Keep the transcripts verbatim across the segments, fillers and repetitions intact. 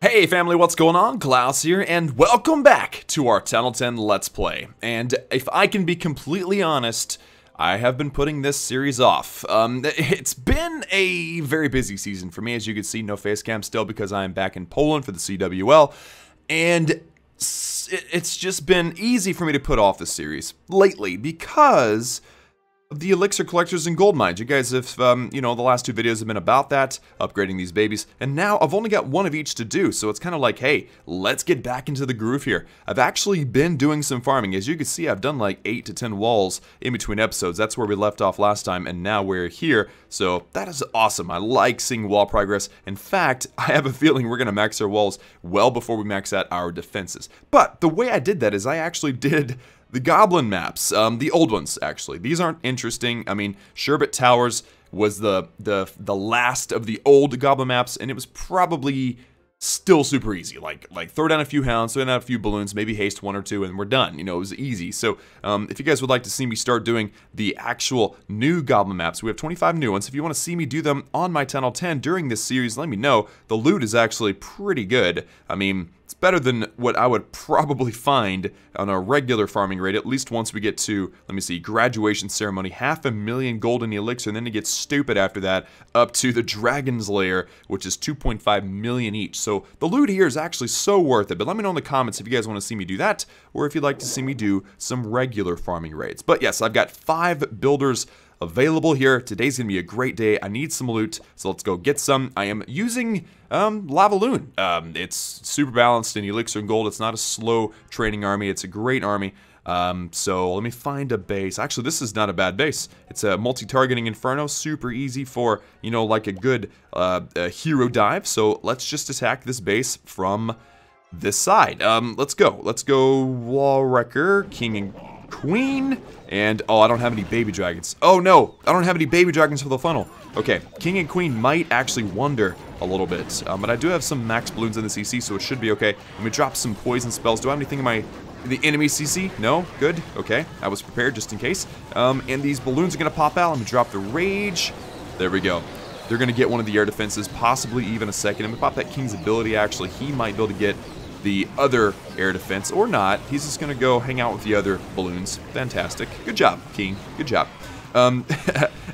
Hey family, what's going on? Klaus here, and welcome back to our Tunnel ten Let's Play. And if I can be completely honest, I have been putting this series off. Um, it's been a very busy season for me, as you can see, no face cam still because I am back in Poland for the C W L, and it's just been easy for me to put off this series lately because of the elixir collectors and gold mines. You guys have, um, you know, the last two videos have been about that, upgrading these babies, and now I've only got one of each to do, so it's kind of like, hey, let's get back into the groove here. I've actually been doing some farming. As you can see, I've done like eight to ten walls in between episodes. That's where we left off last time, and now we're here, so that is awesome. I like seeing wall progress. In fact, I have a feeling we're going to max our walls well before we max out our defenses. But the way I did that is I actually did the goblin maps, um, the old ones actually. These aren't interesting. I mean, Sherbet Towers was the the the last of the old goblin maps, and it was probably still super easy. Like like throw down a few hounds, throw down a few balloons, maybe haste one or two, and we're done. You know, it was easy. So um, if you guys would like to see me start doing the actual new goblin maps, we have twenty-five new ones. If you want to see me do them on my Tunnel ten during this series, let me know. The loot is actually pretty good. I mean, it's better than what I would probably find on a regular farming raid, at least once we get to, let me see, graduation ceremony, half a million gold in the elixir, and then it gets stupid after that, up to the dragon's lair, which is two point five million each. So the loot here is actually so worth it, but let me know in the comments if you guys want to see me do that, or if you'd like to see me do some regular farming raids. But yes, I've got five builders available here. Today's gonna be a great day. I need some loot, so let's go get some. I am using um, Lavaloon. Um, it's super balanced in elixir and gold. It's not a slow training army. It's a great army. Um, so let me find a base. Actually, this is not a bad base. It's a multi-targeting inferno, super easy for, you know, like a good uh, a hero dive. So let's just attack this base from this side. Um, let's go. Let's go wall wrecker, king and queen, and oh, I don't have any baby dragons. Oh no, I don't have any baby dragons for the funnel. Okay, king and queen might actually wander a little bit, um, but I do have some max balloons in the C C, so it should be okay. Let me drop some poison spells. Do I have anything in my the enemy C C? No, good. Okay, I was prepared just in case. Um, and these balloons are gonna pop out. Let me drop the rage. There we go. They're gonna get one of the air defenses, possibly even a second. I'm gonna pop that king's ability. Actually, he might be able to get the other air defense, or not. He's just gonna go hang out with the other balloons. Fantastic. Good job, king. Good job. Um,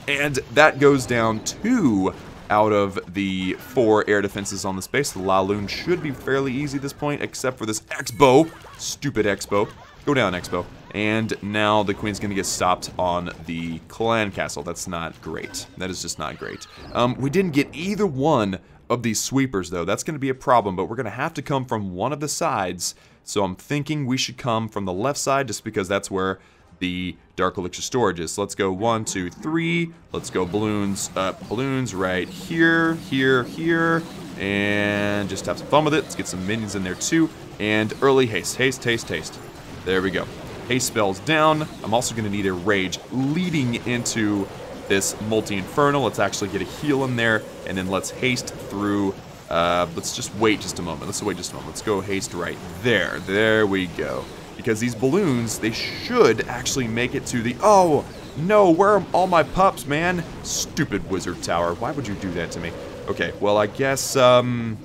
and that goes down two out of the four air defenses on this base. The Lavaloon should be fairly easy at this point, except for this X-Bow. Stupid X-Bow. Go down, X-Bow. And now the queen's gonna get stopped on the clan castle. That's not great. That is just not great. Um, we didn't get either one of these sweepers though. That's going to be a problem, but we're going to have to come from one of the sides, so I'm thinking we should come from the left side just because that's where the dark elixir storage is. So let's go one, two, three. Let's go balloons up, balloons right here, here, here, and just have some fun with it. Let's get some minions in there too, and early haste, haste, haste, haste. There we go. Haste spells down. I'm also going to need a rage leading into this multi-inferno. Let's actually get a heal in there, and then let's haste through. Uh, let's just wait just a moment. Let's wait just a moment. Let's go haste right there. There we go. Because these balloons, they should actually make it to the... Oh, no, where are all my pups, man? Stupid wizard tower. Why would you do that to me? Okay, well, I guess, um...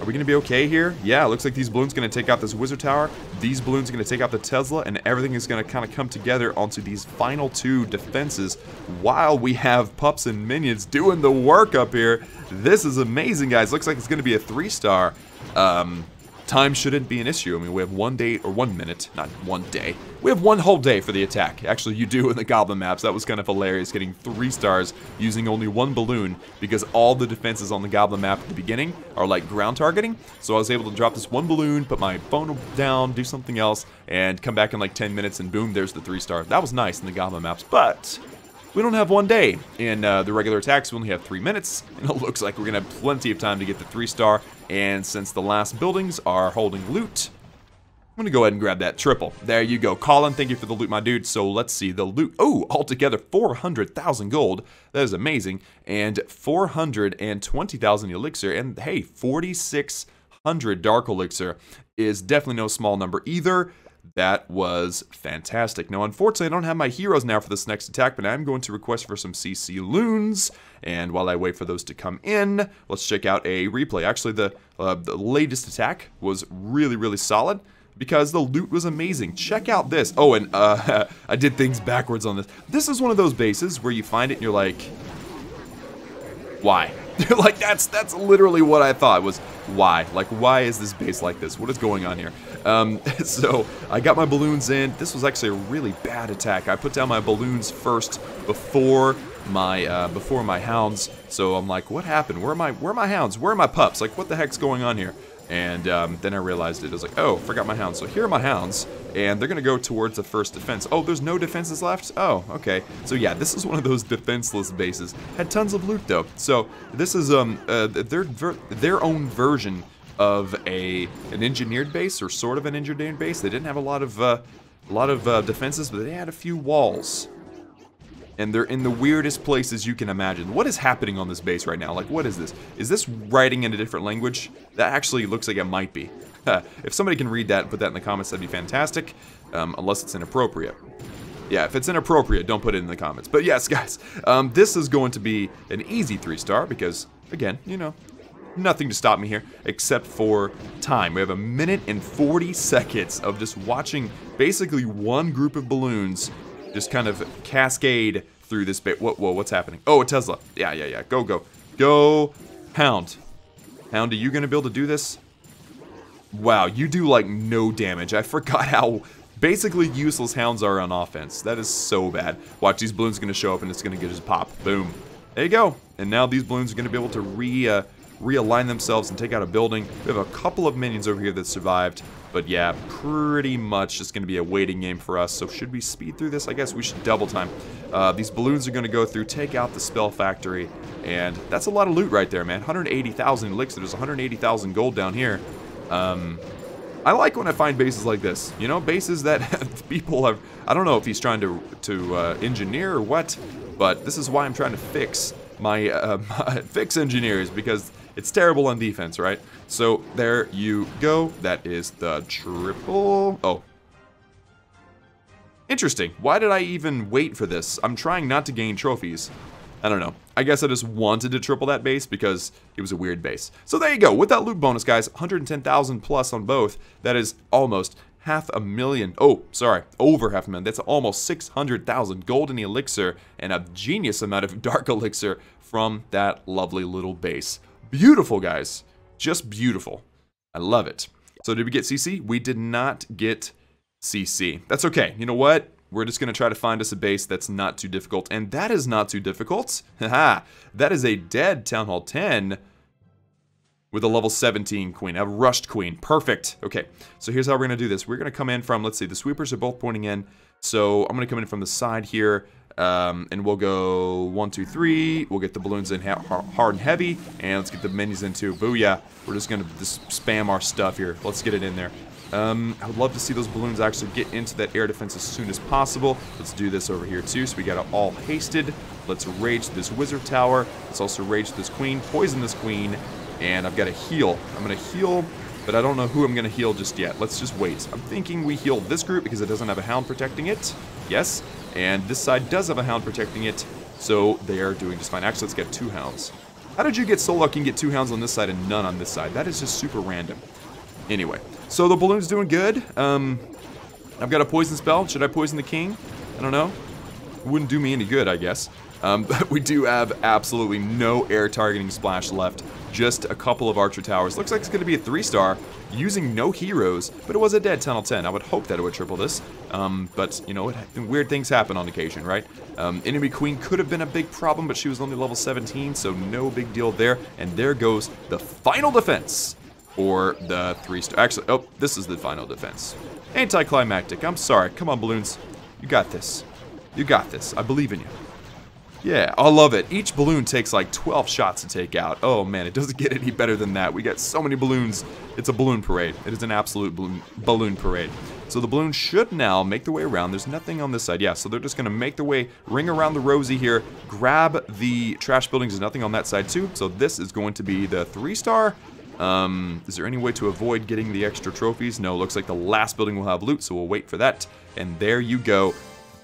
are we going to be okay here? Yeah, it looks like these balloons are going to take out this wizard tower. These balloons are going to take out the Tesla, and everything is going to kind of come together onto these final two defenses while we have pups and minions doing the work up here. This is amazing, guys. Looks like it's going to be a three-star. Um, time shouldn't be an issue. I mean, we have one day, or one minute, not one day. We have one whole day for the attack. Actually, you do in the goblin maps. That was kind of hilarious, getting three stars using only one balloon, because all the defenses on the goblin map at the beginning are like ground targeting. So I was able to drop this one balloon, put my phone down, do something else, and come back in like ten minutes, and boom, there's the three star. That was nice in the goblin maps, but we don't have one day. In uh, the regular attacks, we only have three minutes, and it looks like we're gonna have plenty of time to get the three-star, and since the last buildings are holding loot, I'm gonna go ahead and grab that triple. There you go. Colin, thank you for the loot, my dude. So let's see the loot. Oh, altogether four hundred thousand gold. That is amazing. And four hundred twenty thousand elixir, and hey, forty-six hundred dark elixir is definitely no small number either. That was fantastic. Now, unfortunately, I don't have my heroes now for this next attack, but I'm going to request for some C C loons. And while I wait for those to come in, let's check out a replay. Actually, the, uh, the latest attack was really, really solid because the loot was amazing. Check out this. Oh, and uh, I did things backwards on this. This is one of those bases where you find it and you're like, why? Like, that's that's literally what I thought was, why? Like, why is this base like this? What is going on here? Um, so, I got my balloons in. This was actually a really bad attack. I put down my balloons first before my uh, before my hounds. So, I'm like, what happened? Where are my, where are my hounds? Where are my pups? Like, what the heck's going on here? And um, then I realized it. I was like, oh, forgot my hounds. So, here are my hounds. And they're going to go towards the first defense. Oh, there's no defenses left? Oh, okay. So yeah, this is one of those defenseless bases. Had tons of loot, though. So this is um uh, their, their own version of a an engineered base, or sort of an engineered base. They didn't have a lot of, uh, a lot of uh, defenses, but they had a few walls. And they're in the weirdest places you can imagine. What is happening on this base right now? Like, what is this? Is this writing in a different language? That actually looks like it might be. If somebody can read that and put that in the comments, that'd be fantastic. Um, unless it's inappropriate. Yeah, if it's inappropriate, don't put it in the comments. But yes, guys, um, this is going to be an easy three star because, again, you know, nothing to stop me here except for time. We have a minute and forty seconds of just watching basically one group of balloons just kind of cascade through this bit. Whoa, whoa, what's happening? Oh, a Tesla. Yeah, yeah, yeah. Go, go. Go, Hound. Hound, are you going to be able to do this? Wow, you do, like, no damage. I forgot how basically useless hounds are on offense. That is so bad. Watch, these balloons are going to show up, and it's going to just pop. Boom. There you go. And now these balloons are going to be able to re uh, realign themselves and take out a building. We have a couple of minions over here that survived. But yeah, pretty much just going to be a waiting game for us. So should we speed through this? I guess we should double time. Uh, these balloons are going to go through, take out the spell factory. And that's a lot of loot right there, man. one hundred eighty thousand elixir. There's one hundred eighty thousand gold down here. Um, I like when I find bases like this, you know, bases that people have, I don't know if he's trying to, to uh, engineer or what, but this is why I'm trying to fix my, uh, my, fix engineers, because it's terrible on defense, right? So, there you go, that is the triple, oh. Interesting, why did I even wait for this? I'm trying not to gain trophies. I don't know. I guess I just wanted to triple that base because it was a weird base. So there you go. With that loot bonus, guys, one hundred ten thousand plus on both. That is almost half a million. Oh, sorry. Over half a million. That's almost six hundred thousand golden elixir and a genius amount of dark elixir from that lovely little base. Beautiful, guys. Just beautiful. I love it. So did we get C C? We did not get C C. That's okay. You know what? We're just going to try to find us a base that's not too difficult. And that is not too difficult. Haha. That is a dead Tunnel ten with a level seventeen queen. A rushed queen. Perfect. Okay. So here's how we're going to do this. We're going to come in from, let's see, the sweepers are both pointing in. So I'm going to come in from the side here. Um, and we'll go one, two, three. We'll get the balloons in hard and heavy. And let's get the minis in too. Booyah. We're just going to just spam our stuff here. Let's get it in there. Um, I would love to see those balloons actually get into that air defense as soon as possible. Let's do this over here too, so we got it all hasted. Let's rage this wizard tower. Let's also rage this queen, poison this queen, and I've got to heal. I'm going to heal, but I don't know who I'm going to heal just yet. Let's just wait. I'm thinking we heal this group because it doesn't have a hound protecting it. Yes, and this side does have a hound protecting it, so they are doing just fine. Actually, let's get two hounds. How did you get so lucky and get two hounds on this side and none on this side? That is just super random. Anyway. So the balloon's doing good. Um, I've got a poison spell. Should I poison the king? I don't know. It wouldn't do me any good, I guess. Um, but we do have absolutely no air targeting splash left. Just a couple of archer towers. Looks like it's going to be a three star using no heroes, but it was a dead Tunnel ten. I would hope that it would triple this. Um, but, you know, it, weird things happen on occasion, right? Um, enemy queen could have been a big problem, but she was only level seventeen, so no big deal there. And there goes the final defense. Or the three star. Actually, oh, this is the final defense. Anticlimactic. I'm sorry. Come on, balloons. You got this. You got this. I believe in you. Yeah, I love it. Each balloon takes like twelve shots to take out. Oh, man, it doesn't get any better than that. We got so many balloons. It's a balloon parade. It is an absolute balloon, balloon parade. So the balloon should now make their way around. There's nothing on this side. Yeah, so they're just going to make their way, ring around the rosy here, grab the trash buildings. There's nothing on that side, too. So this is going to be the three star. Um, is there any way to avoid getting the extra trophies? No, looks like the last building will have loot, so we'll wait for that. And there you go.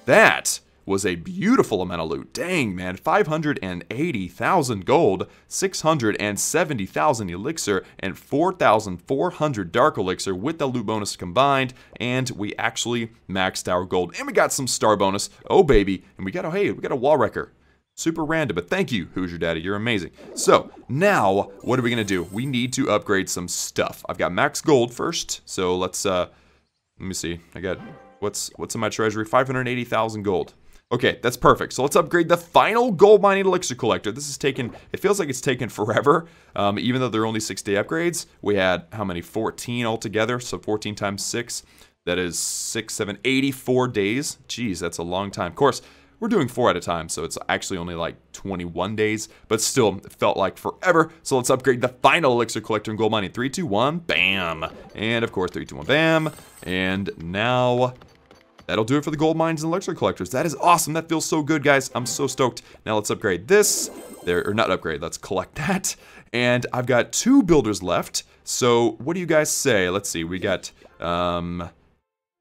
That was a beautiful amount of loot. Dang, man. five hundred eighty thousand gold, six hundred seventy thousand elixir, and four thousand four hundred dark elixir with the loot bonus combined. And we actually maxed our gold. And we got some star bonus. Oh, baby. And we got, oh, hey, we got a wall wrecker. Super random, but thank you, Hoosier Daddy. You're amazing. So, now, what are we going to do? We need to upgrade some stuff. I've got max gold first, so let's, uh, let me see. I got, what's, what's in my treasury? five hundred eighty thousand gold. Okay, that's perfect. So let's upgrade the final gold mining elixir collector. This is taken, it feels like it's taken forever, um, even though they're only six-day upgrades. We had, how many? fourteen altogether, so fourteen times six. That is six, seven, eighty-four days. Jeez, that's a long time. Of course, we're doing four at a time, so it's actually only like twenty-one days, but still, it felt like forever. So let's upgrade the final elixir collector in gold mining. three, two, one, bam. And of course, three, two, one, bam. And now, that'll do it for the gold mines and elixir collectors. That is awesome. That feels so good, guys. I'm so stoked. Now let's upgrade this. There, or not upgrade, let's collect that. And I've got two builders left. So what do you guys say? Let's see, we got, um,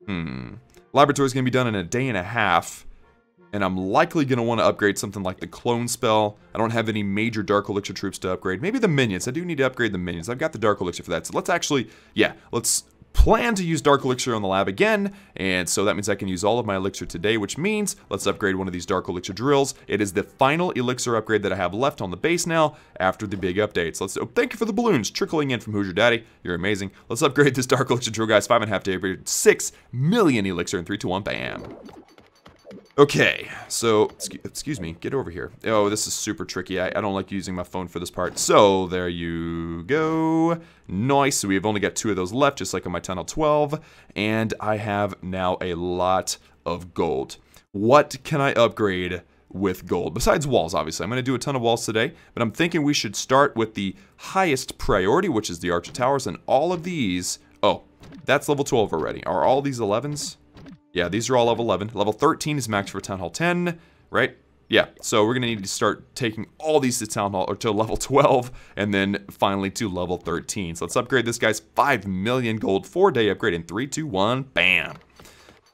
hmm. Laboratory's gonna be done in a day and a half. And I'm likely going to want to upgrade something like the clone spell. I don't have any major Dark Elixir troops to upgrade. Maybe the minions. I do need to upgrade the minions. I've got the Dark Elixir for that. So let's actually, yeah, let's plan to use Dark Elixir on the lab again. And so that means I can use all of my Elixir today, which means let's upgrade one of these Dark Elixir drills. It is the final Elixir upgrade that I have left on the base now after the big updates. Let's, oh, thank you for the balloons trickling in from Hoosier Daddy. You're amazing. Let's upgrade this Dark Elixir drill, guys. Five and a half day upgrade. Six million Elixir in three, two, one, bam. Okay, so, excuse me, get over here. Oh, this is super tricky. I, I don't like using my phone for this part. So, there you go. Nice. So, we've only got two of those left, just like on my Tunnel twelve. And I have now a lot of gold. What can I upgrade with gold? Besides walls, obviously. I'm going to do a ton of walls today. But I'm thinking we should start with the highest priority, which is the Archer Towers. And all of these... Oh, that's level twelve already. Are all these elevens? Yeah, these are all level eleven. Level thirteen is max for Town Hall ten, right? Yeah, so we're going to need to start taking all these to Town Hall, or to level twelve, and then finally to level thirteen. So let's upgrade this, guy's five million gold, four-day upgrade in three, two, one, bam.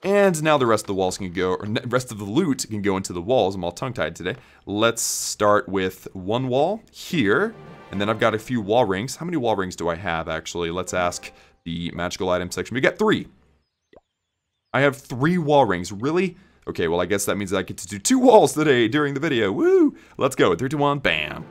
And now the rest of the walls can go, or rest of the loot can go into the walls. I'm all tongue-tied today. Let's start with one wall here, and then I've got a few wall rings. How many wall rings do I have, actually? Let's ask the magical item section. We got three. I have three wall rings. Really? Okay, well, I guess that means that I get to do two walls today during the video. Woo! Let's go. Three, two, one, bam.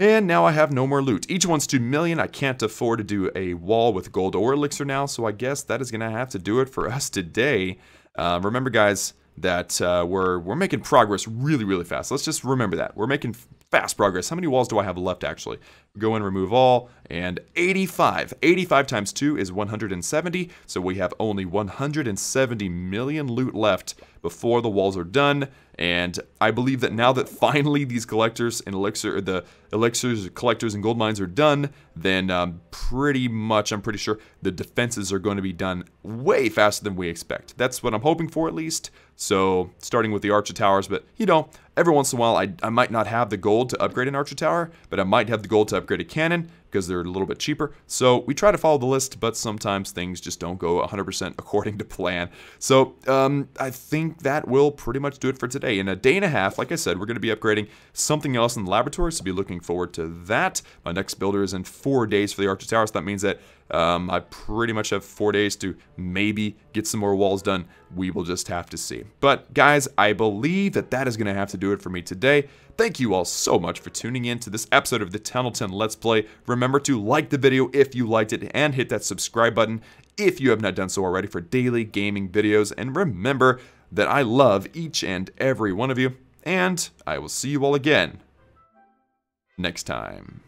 And now I have no more loot. Each one's two million. I can't afford to do a wall with gold or elixir now, so I guess that is going to have to do it for us today. Uh, remember, guys, that uh, we're we're making progress really, really fast. Let's just remember that. We're making fast progress. How many walls do I have left, actually? Go and remove all, and eighty-five. eighty-five times two is one hundred seventy, so we have only one hundred seventy million loot left before the walls are done, and I believe that now that finally these collectors and elixir, the elixirs, collectors, and gold mines are done, then um, pretty much, I'm pretty sure, the defenses are going to be done way faster than we expect. That's what I'm hoping for, at least. So, starting with the Archer Towers, but, you know, every once in a while, I, I might not have the gold to upgrade an Archer Tower, but I might have the gold to upgrade upgrade a cannon because they're a little bit cheaper. So we try to follow the list, but sometimes things just don't go one hundred percent according to plan. So um, I think that will pretty much do it for today. In a day and a half, like I said, we're going to be upgrading something else in the laboratory, so be looking forward to that. My next builder is in four days for the Archer Tower, so that means that um, I pretty much have four days to maybe get some more walls done. We will just have to see. But guys, I believe that that is going to have to do it for me today. Thank you all so much for tuning in to this episode of the Tunnel ten Let's Play. Remember to like the video if you liked it and hit that subscribe button if you have not done so already for daily gaming videos. And remember that I love each and every one of you, and I will see you all again next time.